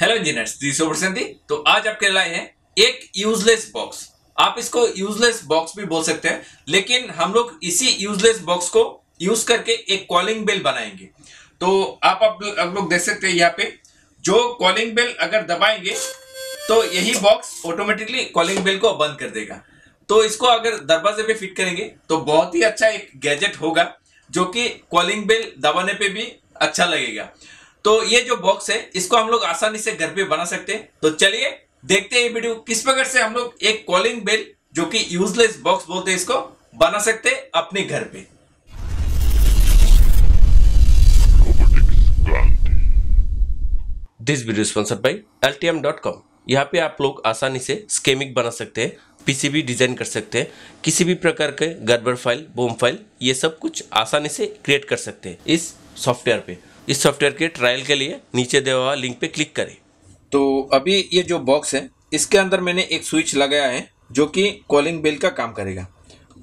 Hello engineers, जी सुब्रसेंटी। तो आज आपके लाए हैं एक यूजलेस बॉक्स। आप इसको यूजलेस बॉक्स भी बोल सकते हैं, लेकिन हम लोग इसी यूजलेस बॉक्स को यूज करके एक कॉलिंग बेल बनाएंगे। तो आप लोग देख सकते हैं यहाँ पे जो कॉलिंग बेल अगर दबाएंगे तो यही बॉक्स ऑटोमेटिकली कॉलिंग बेल को बंद कर देगा। तो इसको अगर दरवाजे पे फिट करेंगे तो बहुत ही अच्छा एक गैजेट होगा, जो कि कॉलिंग बेल दबाने पे भी अच्छा लगेगा। तो ये जो बॉक्स है इसको हम लोग आसानी से घर पे बना सकते हैं। तो चलिए देखते हैं ये वीडियो किस प्रकार से हम लोग एक कॉलिंग बेल, जो कि यूजलेस बॉक्स बोलते हैं, इसको बना सकते हैं अपने घर पे। This video sponsored by altium.com। यहाँ पे आप लोग आसानी से स्कीमेटिक बना सकते हैं, पीसीबी डिजाइन कर सकते हैं, किसी भी प्रकार के गड़बड़ फाइल, बोम फाइल, ये सब कुछ आसानी से क्रिएट कर सकते हैं इस सॉफ्टवेयर पे। इस सॉफ्टवेयर के ट्रायल के लिए नीचे दिया हुआ लिंक पे क्लिक करें। तो अभी ये जो बॉक्स है इसके अंदर मैंने एक स्विच लगाया है जो कि कॉलिंग बेल का काम करेगा।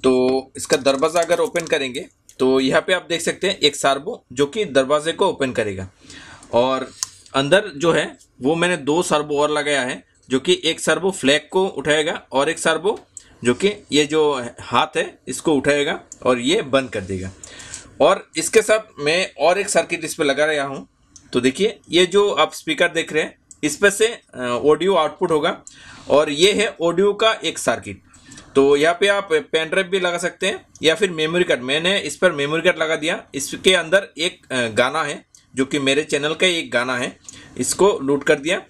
तो इसका दरवाज़ा अगर ओपन करेंगे तो यहाँ पे आप देख सकते हैं एक सार्बो जो कि दरवाजे को ओपन करेगा, और अंदर जो है वो मैंने दो सार्बो और लगाया है, जो कि एक सार्बो फ्लैग को उठाएगा और एक सार्बो जो कि ये जो हाथ है इसको उठाएगा और ये बंद कर देगा। और इसके साथ मैं और एक सर्किट इस पर लगा रहा हूँ। तो देखिए ये जो आप स्पीकर देख रहे हैं इस पर से ऑडियो आउटपुट होगा, और ये है ऑडियो का एक सर्किट। तो यहाँ पे आप पेन ड्राइव भी लगा सकते हैं या फिर मेमोरी कार्ड। मैंने इस पर मेमोरी कार्ड लगा दिया। इसके अंदर एक गाना है जो कि मेरे चैनल का एक गाना है, इसको लोड कर दिया।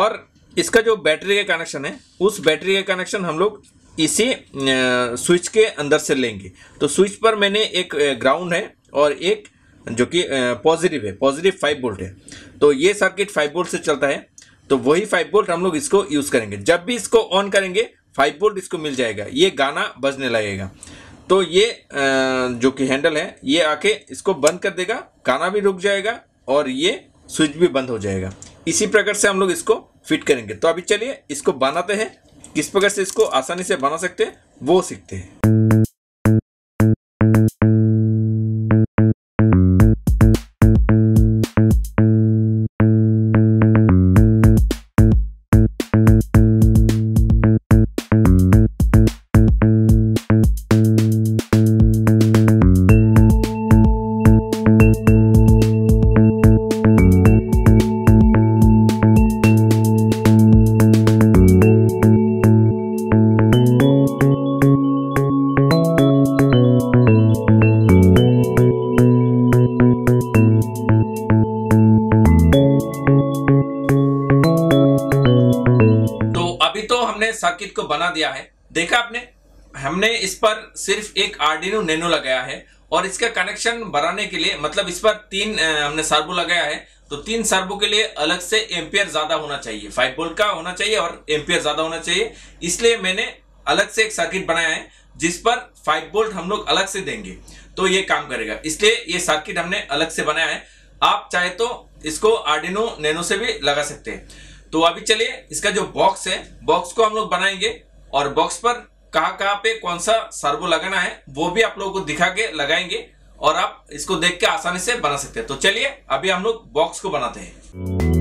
और इसका जो बैटरी का कनेक्शन है उस बैटरी का कनेक्शन हम लोग इसी स्विच के अंदर से लेंगे। तो स्विच पर मैंने एक ग्राउंड है और एक जो कि पॉजिटिव है, पॉजिटिव 5 वोल्ट है। तो ये सर्किट 5 वोल्ट से चलता है, तो वही 5 वोल्ट हम लोग इसको यूज़ करेंगे। जब भी इसको ऑन करेंगे 5 वोल्ट इसको मिल जाएगा, ये गाना बजने लगेगा। तो ये जो कि हैंडल है ये आके इसको बंद कर देगा, गाना भी रुक जाएगा और ये स्विच भी बंद हो जाएगा। इसी प्रकार से हम लोग इसको फिट करेंगे। तो अभी चलिए इसको बनाते हैं, किस प्रकार से इसको आसानी से बना सकते हैं वो सीखते हैं। सर्किट को बना दिया है, देखा आपने। हमने इस पर सिर्फ एक आर्डिनो नैनो लगाया है, और इसका कनेक्शन बनाने के लिए मतलब इस पर तीन हमने सर्वो लगाया है। तो तीन सर्वो के लिए अलग से एम्पियर ज्यादा होना चाहिए, 5 वोल्ट का होना चाहिए और एम्पियर ज्यादा होना चाहिए। इसलिए मैंने अलग से एक सर्किट बनाया है जिस पर 5 वोल्ट हम लोग अलग से देंगे तो ये काम करेगा। इसलिए ये सर्किट हमने अलग से बनाया है। आप चाहे तो इसको आर्डिनो नैनो से भी लगा सकते हैं। तो अभी चलिए इसका जो बॉक्स है बॉक्स को हम लोग बनाएंगे, और बॉक्स पर कहाँ पे कौन सा सर्वो लगाना है वो भी आप लोगों को दिखा के लगाएंगे, और आप इसको देख के आसानी से बना सकते हैं। तो चलिए अभी हम लोग बॉक्स को बनाते हैं।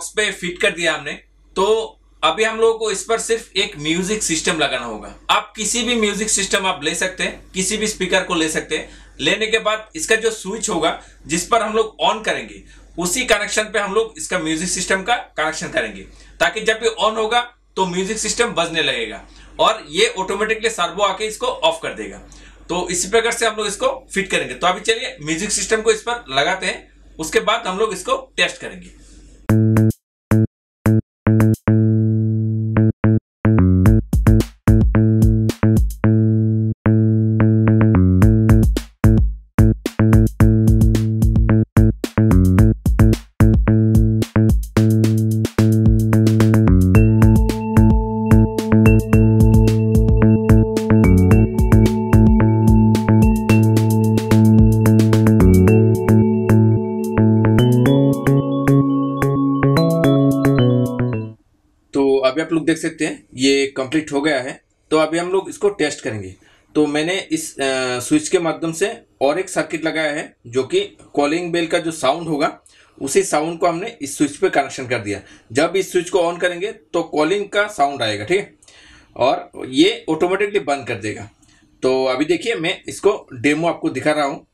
बॉक्स पे फिट कर दिया हमने। तो अभी हम लोगों को इस पर सिर्फ एक म्यूजिक सिस्टम लगाना होगा। आप किसी भी म्यूजिक सिस्टम आप ले सकते हैं, किसी भी स्पीकर को ले सकते हैं। लेने के बाद इसका जो स्विच होगा जिस पर हम लोग ऑन करेंगे उसी कनेक्शन पे हम लोग इसका म्यूजिक सिस्टम का कनेक्शन करेंगे, ताकि जब ये ऑन होगा तो म्यूजिक सिस्टम बजने लगेगा और ये ऑटोमेटिकली सर्वो आके इसको ऑफ कर देगा। तो इसी प्रकार से हम लोग इसको फिट करेंगे। तो अभी चलिए म्यूजिक सिस्टम को इस पर लगाते हैं, उसके बाद हम लोग इसको टेस्ट करेंगे। अभी आप लोग देख सकते हैं ये कंप्लीट हो गया है। तो अभी हम लोग इसको टेस्ट करेंगे। तो मैंने इस स्विच के माध्यम से और एक सर्किट लगाया है, जो कि कॉलिंग बेल का जो साउंड होगा उसी साउंड को हमने इस स्विच पे कनेक्शन कर दिया। जब इस स्विच को ऑन करेंगे तो कॉलिंग का साउंड आएगा, ठीक है, और ये ऑटोमेटिकली बंद कर देगा। तो अभी देखिए मैं इसको डेमो आपको दिखा रहा हूँ।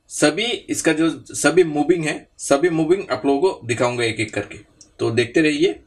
इसका जो सभी मूविंग है, सभी मूविंग आप लोगों को दिखाऊँगा एक एक करके, तो देखते रहिए।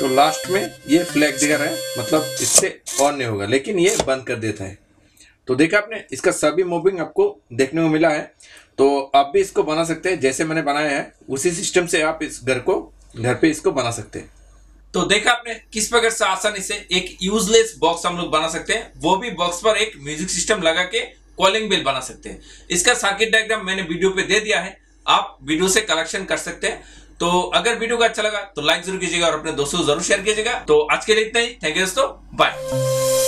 तो लास्ट में ये फ्लैग दिखा रहा है, मतलब इससे ऑन नहीं होगा, लेकिन ये बंद कर देता है। तो देखा आपने, इसका सभी मूविंग आपको देखने को मिला है। तो आप भी इसको बना सकते हैं, जैसे मैंने बनाया है उसी सिस्टम से आप इस घर पे इसको बना सकते हैं। तो देखा आपने किस प्रकार से आसानी से एक यूजलेस बॉक्स हम लोग बना सकते हैं, वो भी बॉक्स पर एक म्यूजिक सिस्टम लगा के कॉलिंग बेल बना सकते हैं। इसका सर्किट डायग्राम मैंने वीडियो पे दे दिया है, आप वीडियो से कलेक्शन कर सकते हैं। तो अगर वीडियो को अच्छा लगा तो लाइक जरूर कीजिएगा और अपने दोस्तों को जरूर शेयर कीजिएगा। तो आज के लिए इतना ही। थैंक यू दोस्तों, बाय।